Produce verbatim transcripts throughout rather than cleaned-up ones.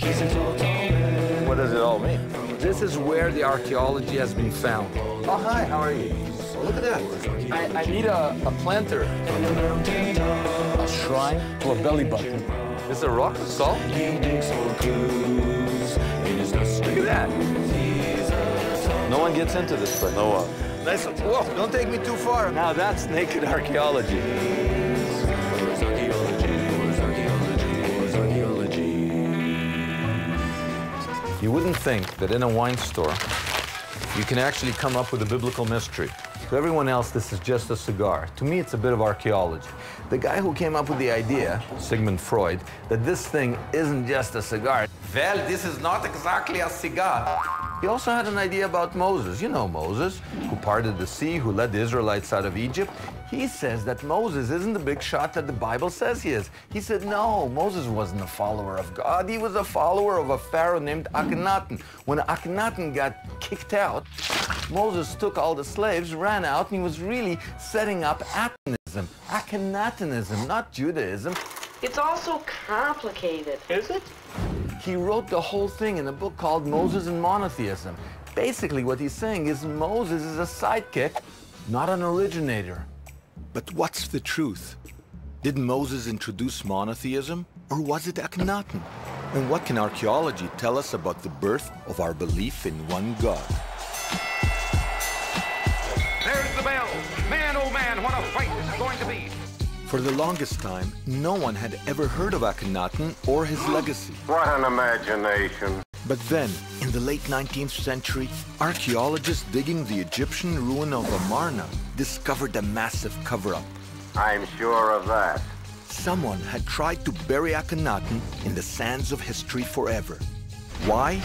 What does it all mean? This is where the archaeology has been found. Oh, hi, how are you? Look at that. I, I need a, a planter. A shrine to a belly button. Is it rock or salt? Look at that. No one gets into this place. No one. Nice. Whoa, don't take me too far. Now that's naked archaeology. You wouldn't think that in a wine store, you can actually come up with a biblical mystery. To everyone else, this is just a cigar. To me, it's a bit of archaeology. The guy who came up with the idea, Sigmund Freud, that this thing isn't just a cigar. Well, this is not exactly a cigar. He also had an idea about Moses. You know Moses, who parted the sea, who led the Israelites out of Egypt. He says that Moses isn't the big shot that the Bible says he is. He said, no, Moses wasn't a follower of God. He was a follower of a pharaoh named Akhenaten. When Akhenaten got kicked out, Moses took all the slaves, ran out, and he was really setting up Atenism, Akhenatenism, not Judaism. It's also complicated. Is it? He wrote the whole thing in a book called Moses and Monotheism. Basically, what he's saying is Moses is a sidekick, not an originator. But what's the truth? Did Moses introduce monotheism, or was it Akhenaten? And what can archaeology tell us about the birth of our belief in one God? There's the bell. Man, oh man, what a fight this is going to be. For the longest time, no one had ever heard of Akhenaten or his legacy. What an imagination. But then, in the late nineteenth century, archaeologists digging the Egyptian ruin of Amarna discovered a massive cover-up. I'm sure of that. Someone had tried to bury Akhenaten in the sands of history forever. Why?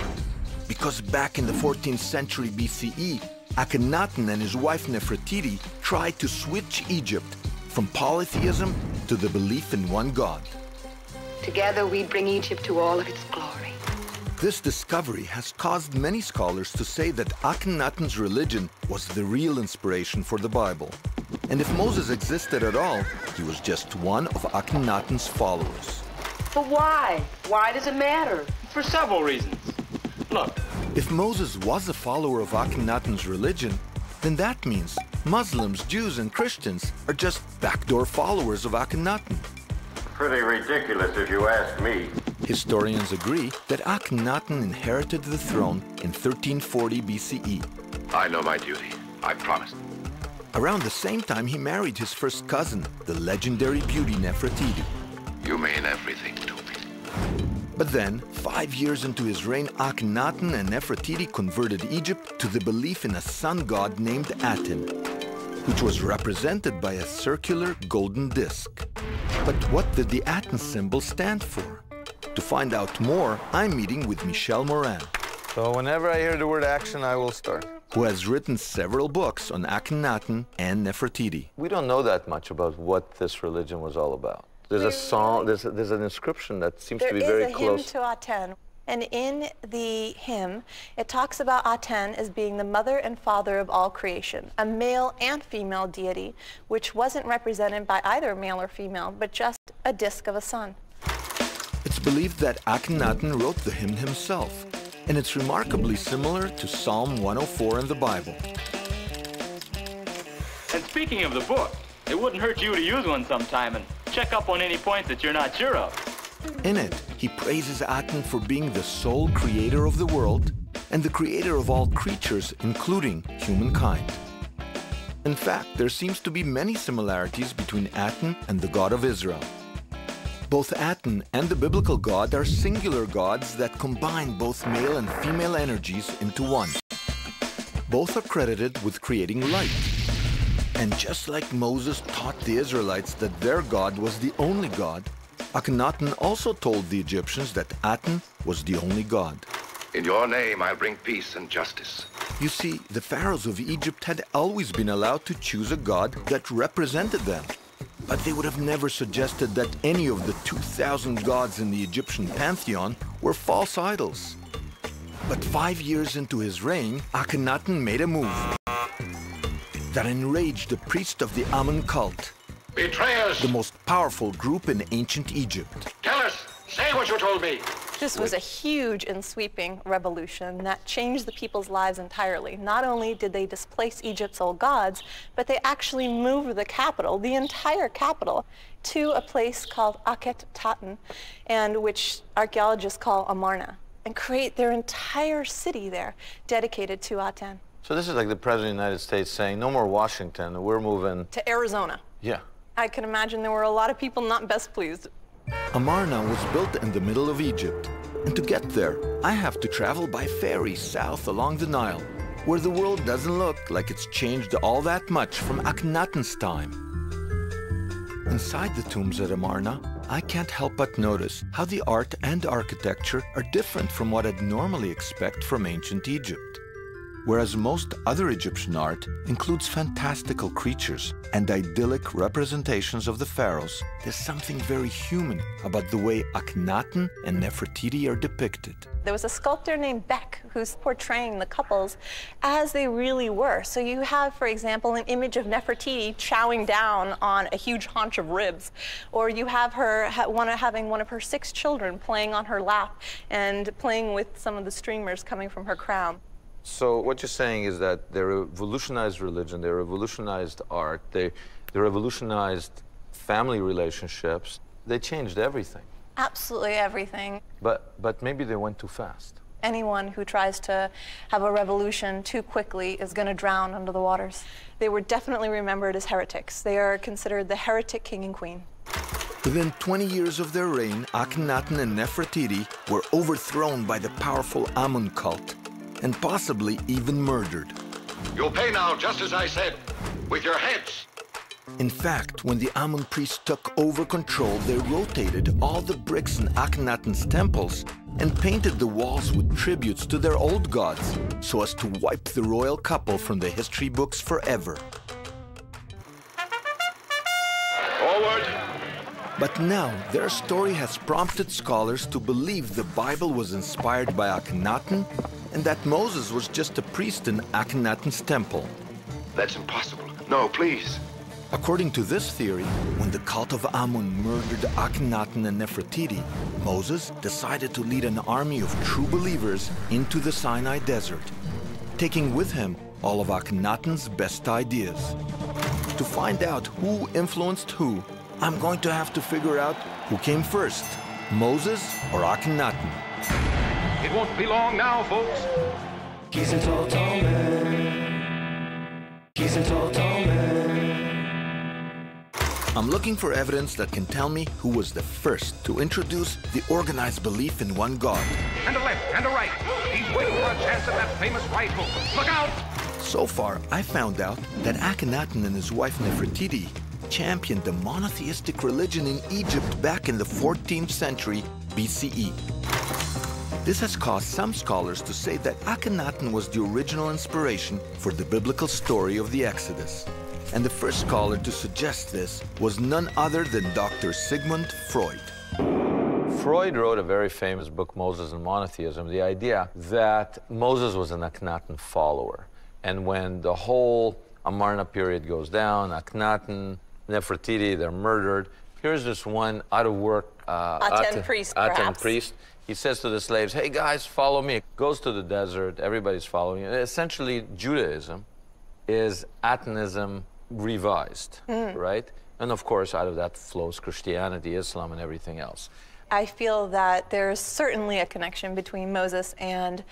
Because back in the fourteenth century B C E, Akhenaten and his wife Nefertiti tried to switch Egypt from polytheism to the belief in one God. Together we bring Egypt to all of its glory. This discovery has caused many scholars to say that Akhenaten's religion was the real inspiration for the Bible. And if Moses existed at all, he was just one of Akhenaten's followers. But why? Why does it matter? For several reasons. Look. If Moses was a follower of Akhenaten's religion, then that means Muslims, Jews, and Christians are just backdoor followers of Akhenaten. Pretty ridiculous if you ask me. Historians agree that Akhenaten inherited the throne in thirteen forty B C E. I know my duty. I promise. Around the same time, he married his first cousin, the legendary beauty Nefertiti. You mean everything to me. But then, five years into his reign, Akhenaten and Nefertiti converted Egypt to the belief in a sun god named Aten, which was represented by a circular golden disc. But what did the Aten symbol stand for? To find out more, I'm meeting with Michel Morin. So whenever I hear the word action, I will start. Who has written several books on Akhenaten and Nefertiti. We don't know that much about what this religion was all about. There's a song, there's, a, there's an inscription that seems there to be very close. There is a hymn to Aten. And in the hymn, it talks about Aten as being the mother and father of all creation, a male and female deity, which wasn't represented by either male or female, but just a disk of a sun. It's believed that Akhenaten wrote the hymn himself, and it's remarkably similar to Psalm one oh four in the Bible. And speaking of the book, it wouldn't hurt you to use one sometime and check up on any points that you're not sure of. In it, he praises Aten for being the sole creator of the world and the creator of all creatures, including humankind. In fact, there seems to be many similarities between Aten and the God of Israel. Both Aten and the biblical God are singular gods that combine both male and female energies into one. Both are credited with creating light. And just like Moses taught the Israelites that their God was the only God, Akhenaten also told the Egyptians that Aten was the only God. In your name, I bring peace and justice. You see, the pharaohs of Egypt had always been allowed to choose a god that represented them. But they would have never suggested that any of the two thousand gods in the Egyptian pantheon were false idols. But five years into his reign, Akhenaten made a move that enraged the priest of the Amun cult, Betrayers. The most powerful group in ancient Egypt. Tell us, say what you told me. This was a huge and sweeping revolution that changed the people's lives entirely. Not only did they displace Egypt's old gods, but they actually moved the capital, the entire capital, to a place called Akhetaten, and which archaeologists call Amarna, and create their entire city there dedicated to Aten. So this is like the President of the United States saying, no more Washington, we're moving... to Arizona. Yeah. I can imagine there were a lot of people not best pleased. Amarna was built in the middle of Egypt. And to get there, I have to travel by ferry south along the Nile, where the world doesn't look like it's changed all that much from Akhenaten's time. Inside the tombs at Amarna, I can't help but notice how the art and architecture are different from what I'd normally expect from ancient Egypt. Whereas most other Egyptian art includes fantastical creatures and idyllic representations of the pharaohs, there's something very human about the way Akhenaten and Nefertiti are depicted. There was a sculptor named Beck who's portraying the couples as they really were. So you have, for example, an image of Nefertiti chowing down on a huge haunch of ribs, or you have her ha one, having one of her six children playing on her lap and playing with some of the streamers coming from her crown. So what you're saying is that they revolutionized religion, they revolutionized art, they, they revolutionized family relationships. They changed everything. Absolutely everything. But, but maybe they went too fast. Anyone who tries to have a revolution too quickly is going to drown under the waters. They were definitely remembered as heretics. They are considered the heretic king and queen. Within twenty years of their reign, Akhenaten and Nefertiti were overthrown by the powerful Amun cult, and possibly even murdered. You'll pay now, just as I said, with your heads. In fact, when the Amun priests took over control, they rotated all the bricks in Akhenaten's temples and painted the walls with tributes to their old gods, so as to wipe the royal couple from the history books forever. Forward! But now, their story has prompted scholars to believe the Bible was inspired by Akhenaten and that Moses was just a priest in Akhenaten's temple. That's impossible. No, please. According to this theory, when the cult of Amun murdered Akhenaten and Nefertiti, Moses decided to lead an army of true believers into the Sinai Desert, taking with him all of Akhenaten's best ideas. To find out who influenced who, I'm going to have to figure out who came first, Moses or Akhenaten. It won't be long now, folks. He's a total man. He's a total man. I'm looking for evidence that can tell me who was the first to introduce the organized belief in one God. And a left, and a right. He's waiting for a chance at that famous right hook. Look out! So far, I found out that Akhenaten and his wife Nefertiti championed the monotheistic religion in Egypt back in the fourteenth century B C E. This has caused some scholars to say that Akhenaten was the original inspiration for the biblical story of the Exodus. And the first scholar to suggest this was none other than Doctor Sigmund Freud. Freud wrote a very famous book, Moses and Monotheism, the idea that Moses was an Akhenaten follower. And when the whole Amarna period goes down, Akhenaten, Nefertiti, they're murdered. Here's this one out-of-work uh, Aten, Aten priest, Aten perhaps. priest. He says to the slaves, hey, guys, follow me. Goes to the desert. Everybody's following. And essentially, Judaism is Atenism revised, mm. right? And, of course, out of that flows Christianity, Islam, and everything else. I feel that there's certainly a connection between Moses and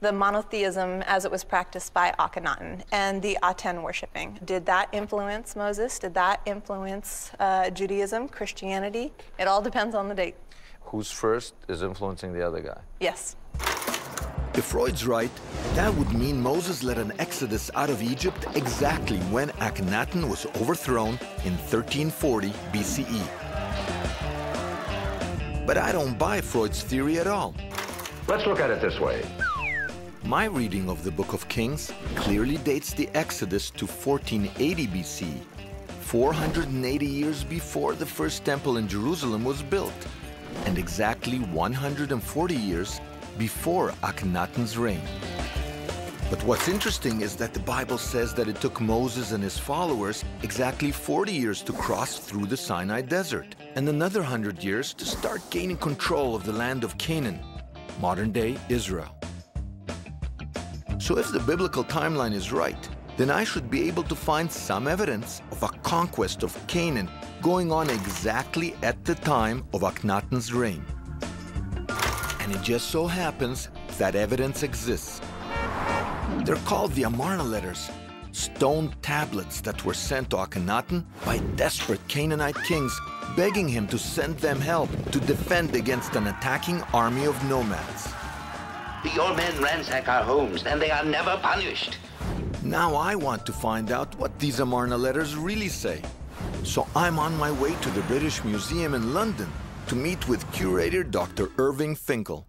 the monotheism as it was practiced by Akhenaten and the Aten worshipping. Did that influence Moses? Did that influence uh, Judaism, Christianity? It all depends on the date. Who's first is influencing the other guy. Yes. If Freud's right, that would mean Moses led an exodus out of Egypt exactly when Akhenaten was overthrown in thirteen forty B C E. But I don't buy Freud's theory at all. Let's look at it this way. My reading of the Book of Kings clearly dates the exodus to fourteen eighty B C E, four hundred eighty years before the first temple in Jerusalem was built, and exactly one hundred forty years before Akhenaten's reign. But what's interesting is that the Bible says that it took Moses and his followers exactly forty years to cross through the Sinai Desert, and another hundred years to start gaining control of the land of Canaan, modern-day Israel. So if the biblical timeline is right, then I should be able to find some evidence of a conquest of Canaan going on exactly at the time of Akhenaten's reign. And it just so happens that evidence exists. They're called the Amarna letters, stone tablets that were sent to Akhenaten by desperate Canaanite kings, begging him to send them help to defend against an attacking army of nomads. Your men ransack our homes, and they are never punished. Now I want to find out what these Amarna letters really say. So I'm on my way to the British Museum in London to meet with curator Doctor Irving Finkel.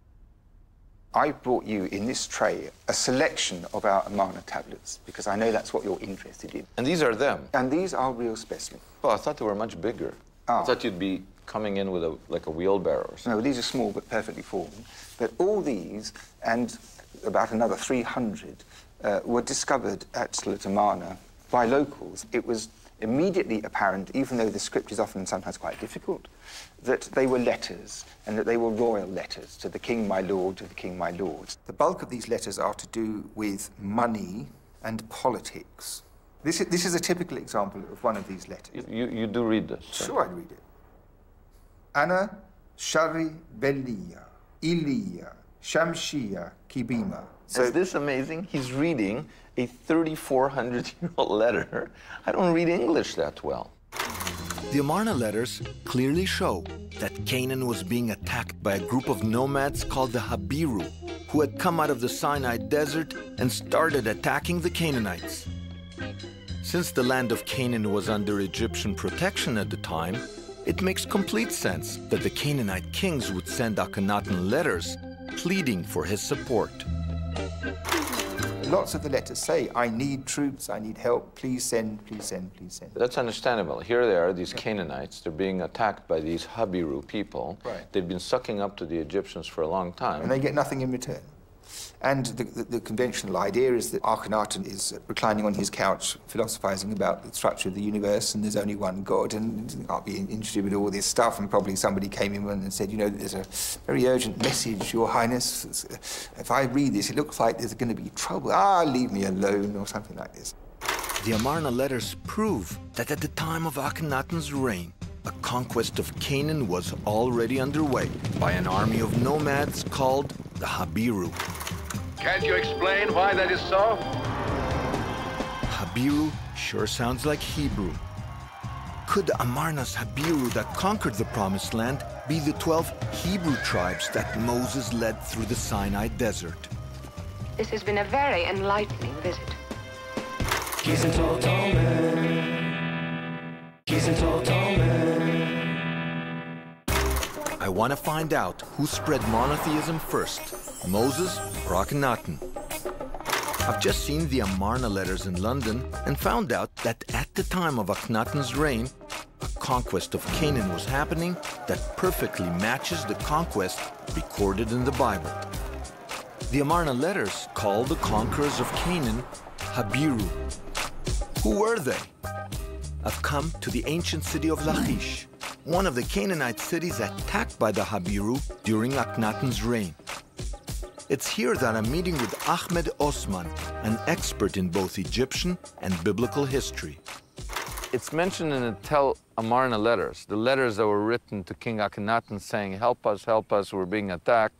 I brought you in this tray a selection of our Amarna tablets, because I know that's what you're interested in. And these are them? And these are real specimens. Well, I thought they were much bigger. Oh. I thought you'd be coming in with a, like a wheelbarrow or something. No, these are small but perfectly formed. But all these, and about another three hundred, uh, were discovered at Amarna by locals. It was immediately apparent, even though the script is often sometimes quite difficult, that they were letters, and that they were royal letters to the king, my lord, to the king, my lord. The bulk of these letters are to do with money and politics. This is, this is a typical example of one of these letters. You, you do read this? Right? Sure, I read it. Ana Shari Belia, Iliya, Shamshia, Kibima. So is this amazing? He's reading a thirty-four hundred year old letter. I don't read English that well. The Amarna letters clearly show that Canaan was being attacked by a group of nomads called the Habiru, who had come out of the Sinai Desert and started attacking the Canaanites. Since the land of Canaan was under Egyptian protection at the time, it makes complete sense that the Canaanite kings would send Akhenaten letters pleading for his support. Lots of the letters say, I need troops, I need help, please send, please send, please send. That's understandable. Here they are, these Canaanites, they're being attacked by these Habiru people. Right. They've been sucking up to the Egyptians for a long time. And they get nothing in return. And the, the, the conventional idea is that Akhenaten is reclining on his couch, philosophizing about the structure of the universe, and there's only one God, and I'll be interested with all this stuff, and probably somebody came in and said, you know, there's a very urgent message, Your Highness. If I read this, it looks like there's going to be trouble. Ah, leave me alone, or something like this. The Amarna letters prove that at the time of Akhenaten's reign, a conquest of Canaan was already underway by an army of nomads called the Habiru. Can't you explain why that is so? Habiru sure sounds like Hebrew. Could Amarna's Habiru that conquered the Promised Land be the twelve Hebrew tribes that Moses led through the Sinai Desert? This has been a very enlightening visit. I want to find out who spread monotheism first, Moses or Akhenaten. I've just seen the Amarna letters in London and found out that at the time of Akhenaten's reign, a conquest of Canaan was happening that perfectly matches the conquest recorded in the Bible. The Amarna letters call the conquerors of Canaan Habiru. Who were they? I've come to the ancient city of Lachish, one of the Canaanite cities attacked by the Habiru during Akhenaten's reign. It's here that I'm meeting with Ahmed Osman, an expert in both Egyptian and biblical history. It's mentioned in the Tel Amarna letters, the letters that were written to King Akhenaten saying, help us, help us, we're being attacked.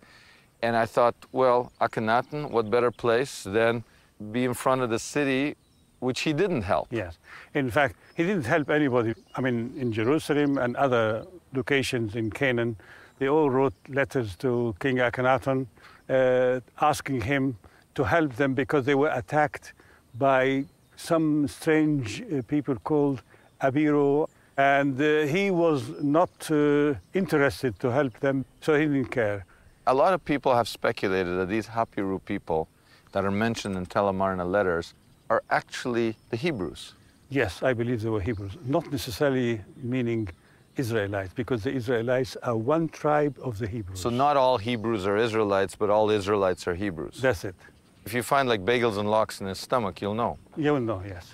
And I thought, well, Akhenaten, what better place than be in front of the city, which he didn't help. Yes. In fact, he didn't help anybody. I mean, in Jerusalem and other locations in Canaan, they all wrote letters to King Akhenaten uh, asking him to help them because they were attacked by some strange uh, people called Habiru. And uh, he was not uh, interested to help them, so he didn't care. A lot of people have speculated that these Habiru people that are mentioned in Tel Amarna letters are actually the Hebrews. Yes, I believe they were Hebrews, not necessarily meaning Israelites, because the Israelites are one tribe of the Hebrews. So not all Hebrews are Israelites, but all Israelites are Hebrews. That's it. If you find like bagels and lox in his stomach, you'll know. You'll know, yes.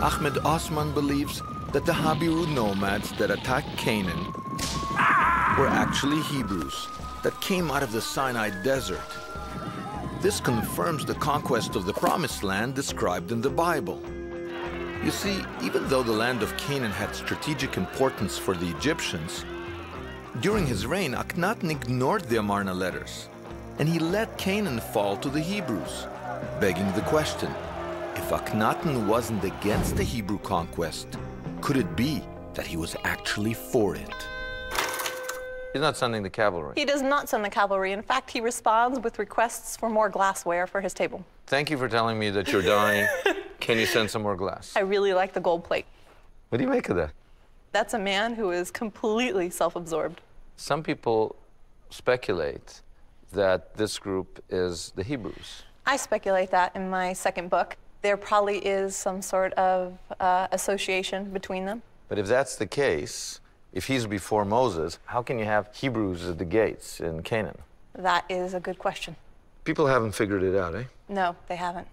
Ahmed Osman believes that the Habiru nomads that attacked Canaan were actually Hebrews that came out of the Sinai Desert. This confirms the conquest of the Promised Land described in the Bible. You see, even though the land of Canaan had strategic importance for the Egyptians, during his reign, Akhenaten ignored the Amarna letters, and he let Canaan fall to the Hebrews, begging the question, if Akhenaten wasn't against the Hebrew conquest, could it be that he was actually for it? He's not sending the cavalry. He does not send the cavalry. In fact, he responds with requests for more glassware for his table. Thank you for telling me that you're dying. Can you send some more glass? I really like the gold plate. What do you make of that? That's a man who is completely self-absorbed. Some people speculate that this group is the Hebrews. I speculate that in my second book. There probably is some sort of uh, association between them. But if that's the case, if he's before Moses, how can you have Hebrews at the gates in Canaan? That is a good question. People haven't figured it out, eh? No, they haven't.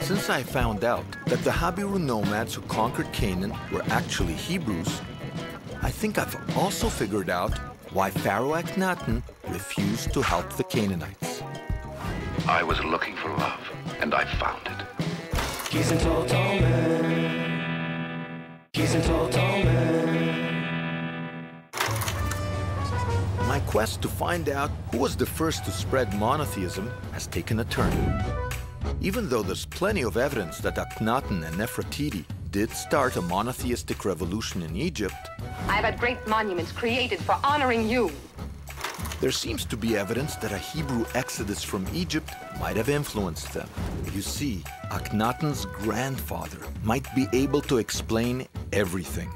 Since I found out that the Habiru nomads who conquered Canaan were actually Hebrews, I think I've also figured out why Pharaoh Akhenaten refused to help the Canaanites. I was looking for love, and I found it. He's a total man. He's a total man. My quest to find out who was the first to spread monotheism has taken a turn. Even though there's plenty of evidence that Akhenaten and Nefertiti did start a monotheistic revolution in Egypt, I've had great monuments created for honoring you. There seems to be evidence that a Hebrew exodus from Egypt might have influenced them. You see, Akhenaten's grandfather might be able to explain everything.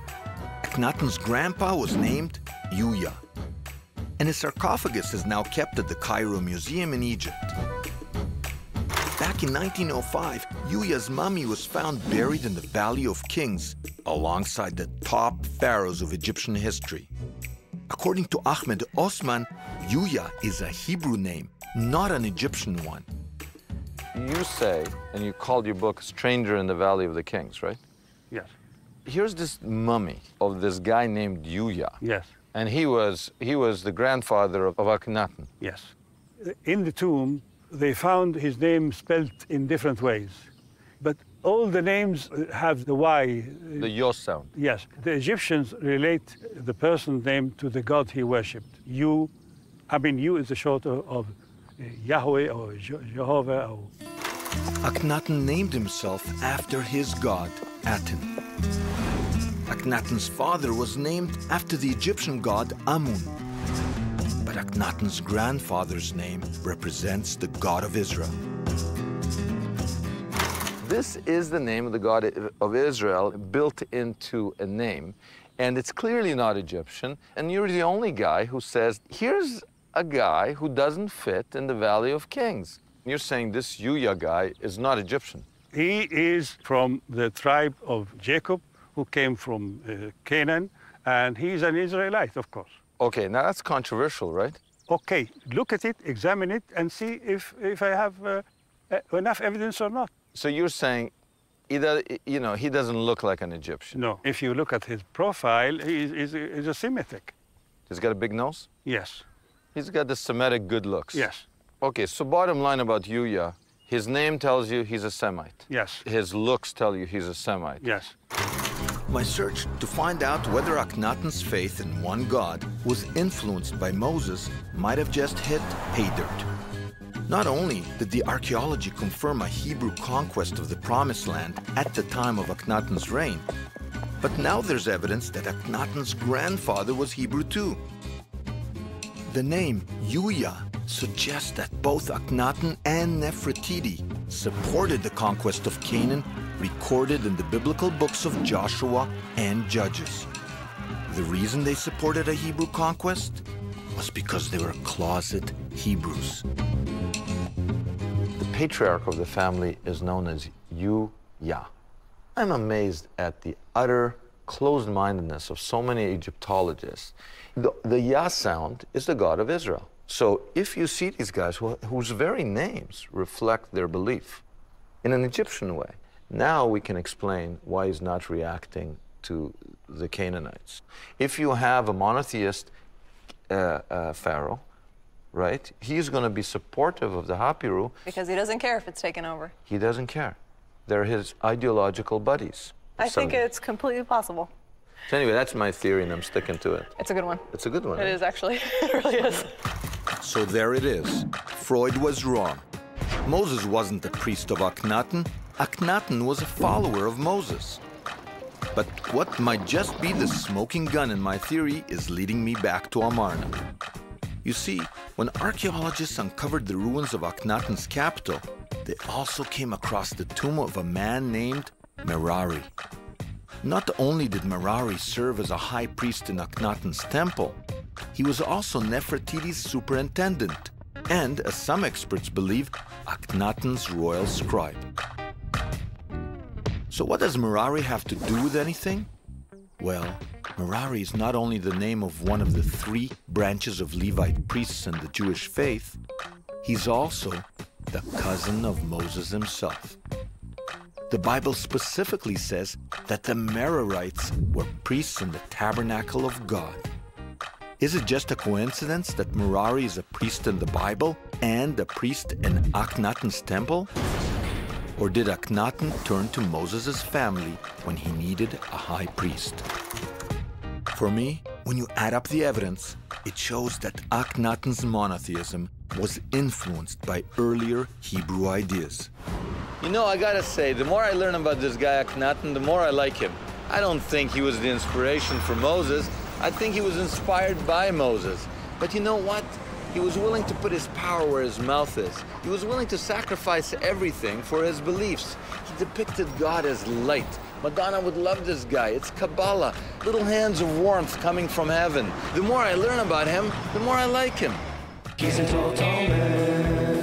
Akhenaten's grandpa was named Yuya, and his sarcophagus is now kept at the Cairo Museum in Egypt. Back in nineteen oh five, Yuya's mummy was found buried in the Valley of Kings alongside the top pharaohs of Egyptian history. According to Ahmed Osman, Yuya is a Hebrew name, not an Egyptian one. You say, and you called your book Stranger in the Valley of the Kings, right? Yes. Here's this mummy of this guy named Yuya. Yes. And he was, he was the grandfather of, of Akhenaten. Yes. In the tomb, they found his name spelled in different ways. But all the names have the Y. The Yos sound. Yes. The Egyptians relate the person's name to the god he worshipped. You, I mean, you is the short of, of Yahweh or Jehovah. Or... Akhenaten named himself after his god, Aten. Akhenaten's father was named after the Egyptian god Amun. But Akhenaten's grandfather's name represents the god of Israel. This is the name of the god of Israel built into a name, and it's clearly not Egyptian, and you're the only guy who says, here's a guy who doesn't fit in the Valley of Kings. And you're saying this Yuya guy is not Egyptian. He is from the tribe of Jacob, who came from uh, Canaan, and he's an Israelite, of course. Okay, now that's controversial, right? Okay, look at it, examine it, and see if, if I have uh, enough evidence or not. So you're saying, either, you know, he doesn't look like an Egyptian? No, if you look at his profile, he's, he's, he's a Semitic. He's got a big nose? Yes. He's got the Semitic good looks? Yes. Okay, so bottom line about Yuya, his name tells you he's a Semite? Yes. His looks tell you he's a Semite? Yes. My search to find out whether Akhenaten's faith in one god was influenced by Moses might have just hit hay dirt. Not only did the archaeology confirm a Hebrew conquest of the Promised Land at the time of Akhenaten's reign, but now there's evidence that Akhenaten's grandfather was Hebrew too. The name Yuya suggests that both Akhenaten and Nefertiti supported the conquest of Canaan recorded in the biblical books of Joshua and Judges. The reason they supported a Hebrew conquest was because they were closet Hebrews. The patriarch of the family is known as Yuya. I'm amazed at the utter closed-mindedness of so many Egyptologists. The, the Yah sound is the god of Israel. So if you see these guys who, whose very names reflect their belief in an Egyptian way, now we can explain why he's not reacting to the Canaanites. If you have a monotheist uh, uh, pharaoh, right, he's going to be supportive of the Habiru. Because he doesn't care if it's taken over. He doesn't care. They're his ideological buddies. I think it's completely possible. So anyway, that's my theory, and I'm sticking to it. It's a good one. It's a good one. It is, actually. It really is. So there it is. Freud was wrong. Moses wasn't the priest of Akhenaten. Akhenaten was a follower of Moses. But what might just be the smoking gun in my theory is leading me back to Amarna. You see, when archaeologists uncovered the ruins of Akhenaten's capital, they also came across the tomb of a man named Merari. Not only did Merari serve as a high priest in Akhenaten's temple, he was also Nefertiti's superintendent and, as some experts believe, Akhenaten's royal scribe. So what does Merari have to do with anything? Well, Merari is not only the name of one of the three branches of Levite priests in the Jewish faith, he's also the cousin of Moses himself. The Bible specifically says that the Merarites were priests in the tabernacle of God. Is it just a coincidence that Merari is a priest in the Bible and a priest in Akhenaten's temple? Or did Akhenaten turn to Moses' family when he needed a high priest? For me, when you add up the evidence, it shows that Akhenaten's monotheism was influenced by earlier Hebrew ideas. You know, I gotta say, the more I learn about this guy Akhenaten, the more I like him. I don't think he was the inspiration for Moses. I think he was inspired by Moses. But you know what? He was willing to put his power where his mouth is. He was willing to sacrifice everything for his beliefs. He depicted God as light. Madonna would love this guy. It's Kabbalah, little hands of warmth coming from heaven. The more I learn about him, the more I like him. He's a total man.